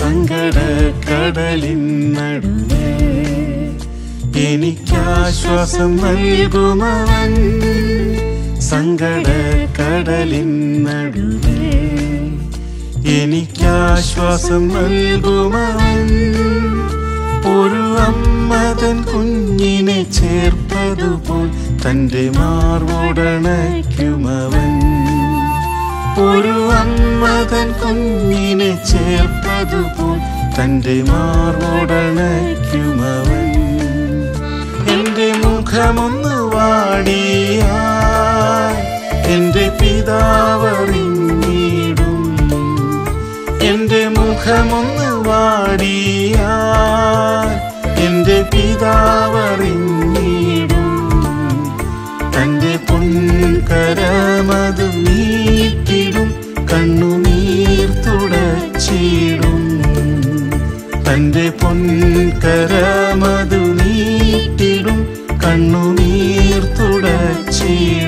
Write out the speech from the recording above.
സങ്കട കടലിൻ നടുവേ എനിക്കാശ്വാസം നൽകുമവൻ സങ്കട കടലിൻ നടുവേ എനിക്കാശ്വാസം നൽകുമവൻ ഒരു അമ്മതൻ കുഞ്ഞിനെ ചേർപ്പതുപോൽ തന്റെ മാർവോടണയ്ക്കുമവൻ ഒരു അമ്മതൻ കുഞ്ഞിനെ ചേർപ്പതുപോൽ തന്റെ മാർവോടണയ്ക്കുമവൻ എൻ്റെ മുഖമൊന്നു വാടിയാൽ എൻ്റെ പിതാവറിഞ്ഞിടും എൻ്റെ മുഖമൊന്നു വാടിയാൽ എൻ്റെ പിതാവറിഞ്ഞിടും തൻ്റെ പൊൻകരമതു നീട്ടിടും കണ്ണുനീർ തുടച്ചിടും തൻ്റെ പൊൻകരമതു നീട്ടിടും കണ്ണുനീർ തുടച്ചിടും